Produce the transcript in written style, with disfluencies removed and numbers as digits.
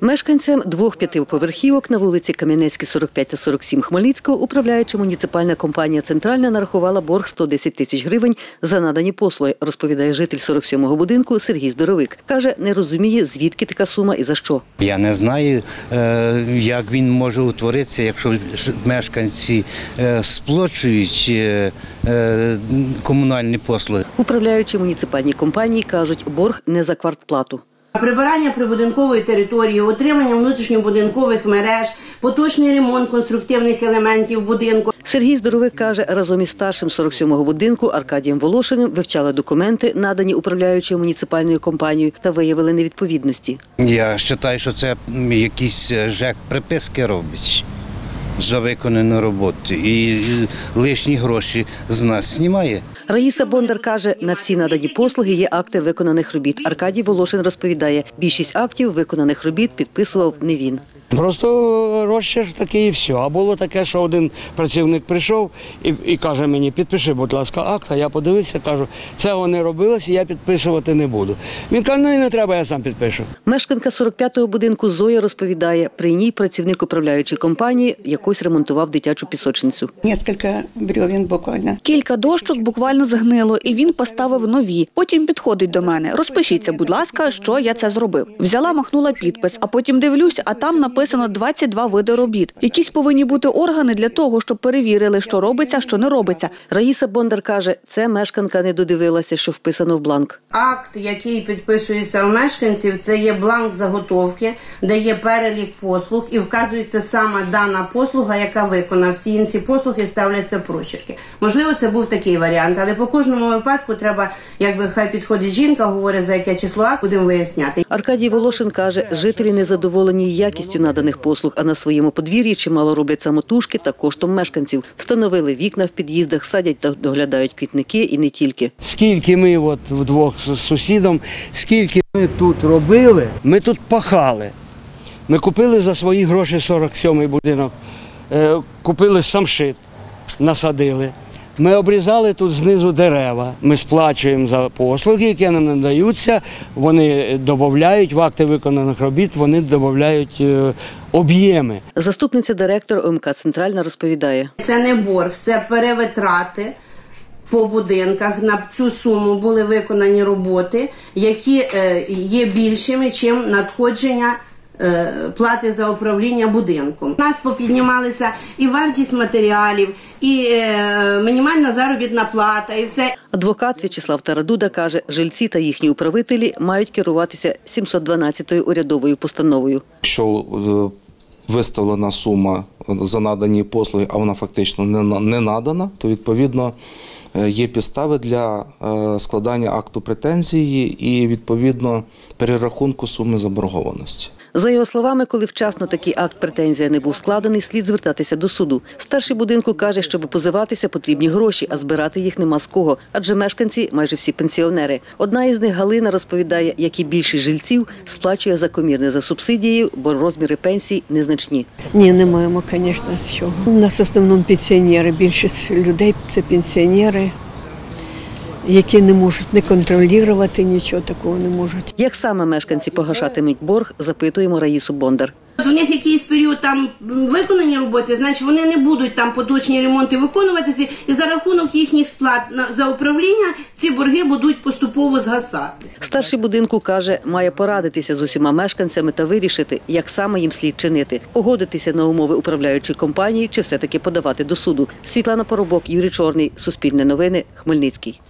Мешканцям двох п'ятиповерхівок на вулиці Кам'янецькій, 45 та 47 Хмельницького управляюча муніципальна компанія «Центральна» нарахувала борг 110 тисяч гривень за надані послуги, розповідає житель 47-го будинку Сергій Здоровик. Каже, не розуміє, звідки така сума і за що. Я не знаю, як він може утворитися, якщо мешканці сплачують комунальні послуги. Управляючі муніципальні компанії кажуть, борг не за квартплату. Прибирання прибудинкової території, отримання внутрішньобудинкових мереж, поточний ремонт конструктивних елементів будинку. Сергій Здоровик каже, разом із старшим 47-го будинку Аркадієм Волошиним вивчали документи, надані управляючою муніципальною компанією, та виявили невідповідності. Я вважаю, що це якісь ЖЕК приписки робить за виконану роботу і лишні гроші з нас знімає. Раїса Бондар каже, на всі надані послуги є акти виконаних робіт. Аркадій Волошин розповідає, більшість актів виконаних робіт підписував не він. Просто розчерк такий і все. А було таке, що один працівник прийшов і каже мені, підпиши, будь ласка, акт, а я подивився, кажу, цього не робилося, я підписувати не буду. Він каже, ну і не треба, я сам підпишу. Мешканка 45-го будинку Зоя розповідає, при ній працівник управляючої компанії якось ремонтував дитячу пісочницю. Кілька дощок буквально згнило, і він поставив нові. Потім підходить до мене, розпишіться, будь ласка, що я це зробив. Взяла, махнула підпис, а потім дивлюсь, а там написано 22 види робіт. Якісь повинні бути органи для того, щоб перевірили, що робиться, що не робиться. Раїса Бондар каже, це мешканка не додивилася, що вписано в бланк. Акт, який підписується у мешканців, це є бланк заготовки, де є перелік послуг і вказується саме дана послуга, яка виконана. Всі інші послуги ставляться прочерки. Можливо, це був такий варіант, але по кожному випадку треба, якби хай підходить жінка, говорить, за яке число акт, будемо виясняти. Аркадій Волошин каже, жителі незадоволені якістю наданих послуг, а на своєму подвір'ї чимало роблять самотужки та коштом мешканців. Встановили вікна в під'їздах, садять та доглядають квітники і не тільки. Скільки ми от вдвох з сусідом, скільки ми тут робили, ми тут пахали. Ми купили за свої гроші 47-й будинок, купили самшит, насадили. Ми обрізали тут знизу дерева, ми сплачуємо за послуги, які нам надаються, вони додають в акти виконаних робіт, вони додають об'єми. Заступниця директора ОМК «Центральна» розповідає. Це не борг, це перевитрати по будинках. На цю суму були виконані роботи, які є більшими, ніж надходження плати за управління будинком. У нас попіднімалися і вартість матеріалів, і мінімальна заробітна плата, і все. Адвокат В'ячеслав Тарадуда каже, жильці та їхні управителі мають керуватися 712-ю урядовою постановою. Що виставлена сума за надані послуги, а вона фактично не надана, то відповідно є підстави для складання акту претензії і відповідно перерахунку суми заборгованості. За його словами, коли вчасно такий акт претензія не був складений, слід звертатися до суду. Старший будинку каже, щоб позиватися, потрібні гроші, а збирати їх нема з кого, адже мешканці майже всі пенсіонери. Одна із них, Галина, розповідає, як і більшість жильців, сплачує закомірне за субсидією, бо розміри пенсій незначні. Ні, не маємо, звісно, з чого. У нас в основному пенсіонери, більшість людей – це пенсіонери, які не можуть не контролювати, нічого такого не можуть. Як саме мешканці погашатимуть борг, запитуємо Раїсу Бондар. В них якийсь період там виконані роботи, значить вони не будуть там поточні ремонти виконуватися, і за рахунок їхніх сплат за управління ці борги будуть поступово згасати. Старший будинку каже, має порадитися з усіма мешканцями та вирішити, як саме їм слід чинити. Погодитися на умови управляючої компанії чи все-таки подавати до суду. Світлана Поробок, Юрій Чорний, Суспільне новини, Хмельницький.